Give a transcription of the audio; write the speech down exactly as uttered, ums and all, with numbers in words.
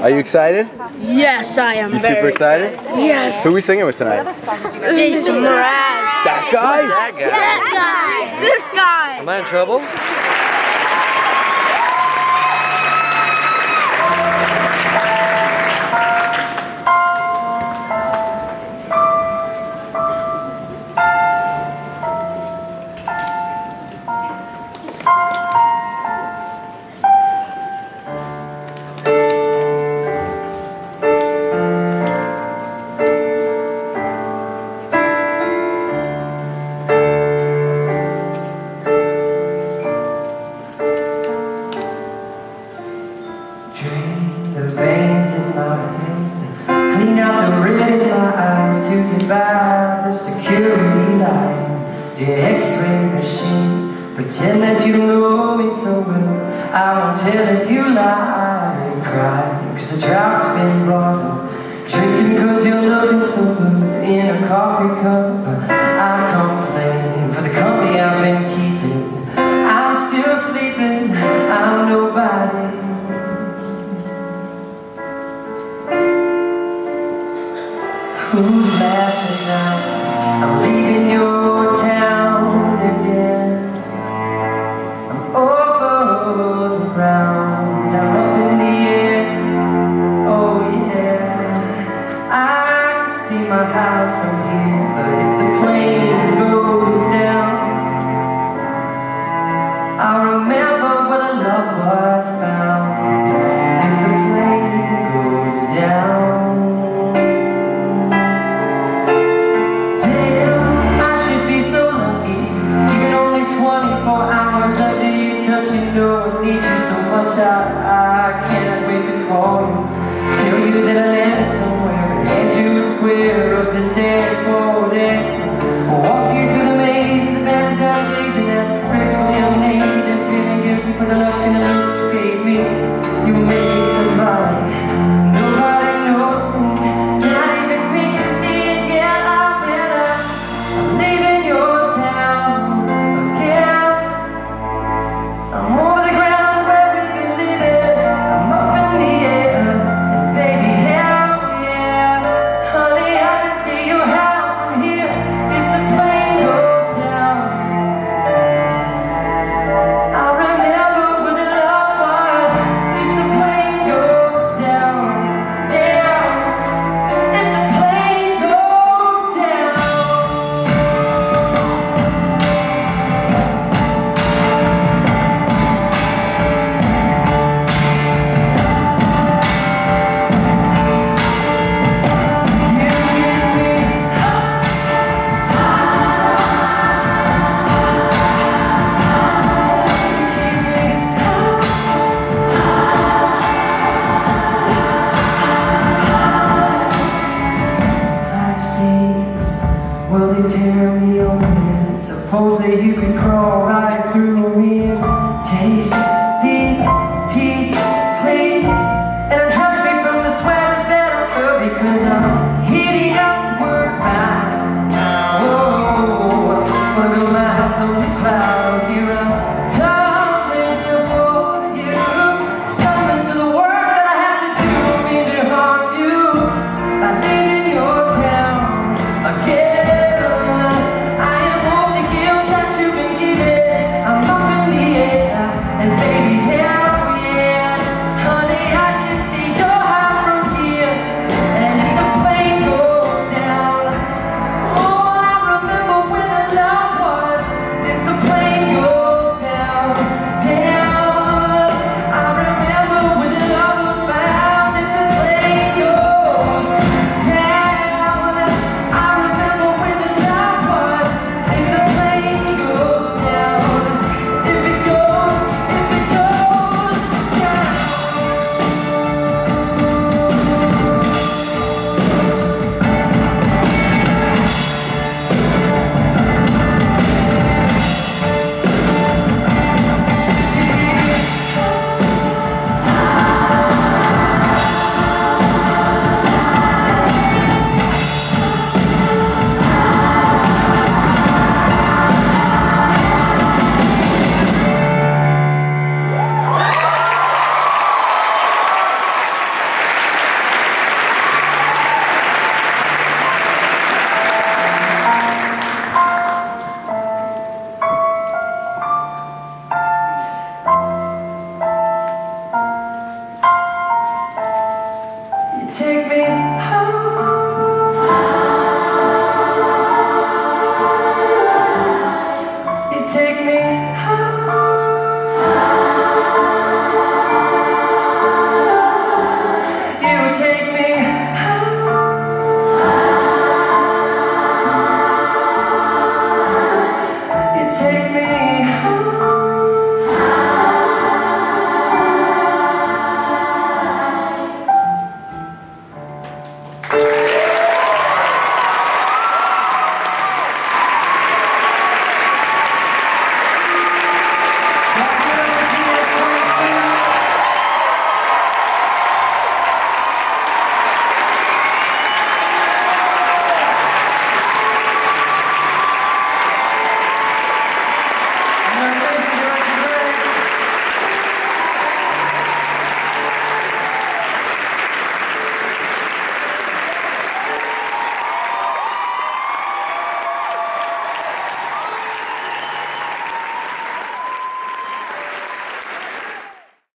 Are you excited? Yes, I am. You super excited? excited? Yes. Who are we singing with tonight? Jason Mraz. That guy? That guy. That guy. This guy. Am I in trouble? Drain the veins in my head, clean out the red in my eyes to get by the security line. Dear x-ray machine, pretend that you know me so well. I won't tell if you lie and cry, 'cause the drought's been brought up. Drinking 'cause you're looking so good in a coffee cup. I complain for the company I've been keeping. I'm still sleeping, I'm nobody. Who's laughing now? I'm leaving your town again. I'm over the ground, I'm up in the air. Oh yeah, I can see my house from here, but if the plane goes down, I'll remember where the love was found. If the plane goes down. I, I can't wait to call you, tell you that I landed somewhere, hand you a square of the sandboard, and I'll walk you through the maze of the valley that I'm gazing at, race with your name, and feeling guilty for the luck and the love that you gave me. You made me somebody, nobody knows me, not even me can see it, yeah, I'm better, I'm leaving your town again, I'm over the ground. Will they tear me open? Suppose that you can crawl right through me and taste these teeth, please. And untrust me from the sweater's better, because I'm hitting upward bound. Oh, I'm gonna build my house on the cloud here. I'm tired. And they Take me home.